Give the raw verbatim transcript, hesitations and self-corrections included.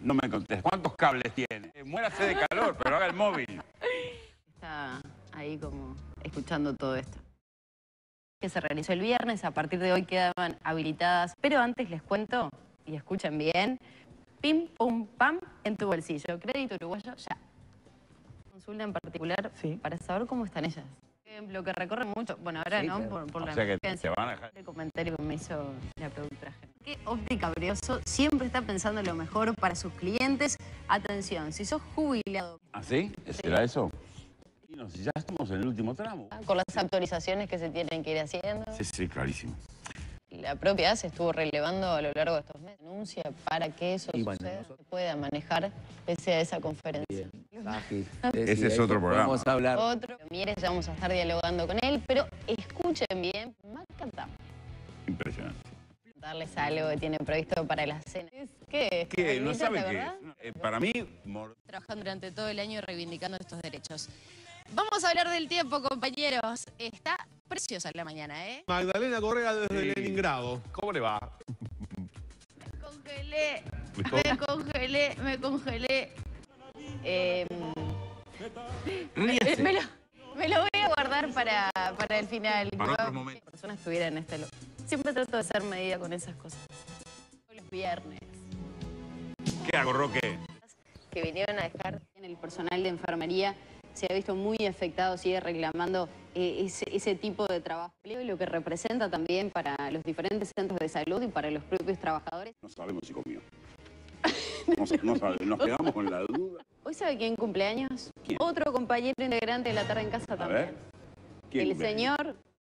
No me contesta. ¿Cuántos cables tiene? Eh, muérase de calor, pero haga el móvil. Está ahí como escuchando todo esto. Que se realizó el viernes, a partir de hoy quedaban habilitadas. Pero antes les cuento, y escuchen bien, pim, pum, pam, en tu bolsillo. Crédito Uruguayo, ya. Consulta en particular, sí, para saber cómo están ellas. Ejemplo que recorre mucho, bueno, ahora sí, no, pero... por, por la emergencia, el comentario que me hizo la productora. Que Óptica Brioso siempre está pensando lo mejor para sus clientes. Atención, si sos jubilado... ¿Ah, sí? ¿Será sí. eso? Y nos, ya estamos en el último tramo. Ah, con las sí. actualizaciones que se tienen que ir haciendo. Sí, sí, clarísimo. La propia se estuvo relevando a lo largo de estos meses. Denuncia para que eso y suceda, bueno, nosotros... se pueda manejar pese a esa conferencia. Bien. Fácil. Ese es otro programa. Vamos a hablar. Otro. Mire, ya vamos a estar dialogando con él, pero escuchen bien. Magda. Impresionante. Darles algo que tienen previsto para la cena. ¿Qué? ¿Qué? ¿No saben qué es? Eh, para mí... Mor... Trabajando durante todo el año reivindicando estos derechos. Vamos a hablar del tiempo, compañeros. Está preciosa la mañana, ¿eh? Magdalena Correa desde sí. Leningrado. ¿Cómo le va? Me congelé, me congelé, me congelé. Eh, me, me, lo, me lo voy a guardar para, para el final. Para otros momentos. Que personas estuvieran en este lugar. Siempre trato de ser medida con esas cosas. Los viernes. ¿Qué hago, Roque? Que vinieron a dejar en el personal de enfermería... se ha visto muy afectado, sigue reclamando eh, ese, ese tipo de trabajo. Lo que representa también para los diferentes centros de salud y para los propios trabajadores. No sabemos si comió. No, no sabemos, nos quedamos con la duda. ¿Hoy sabe quién cumpleaños? ¿Quién? Otro compañero integrante de La Tarde en Casa a también. Ver. ¿Quién? El cumpleaños? Señor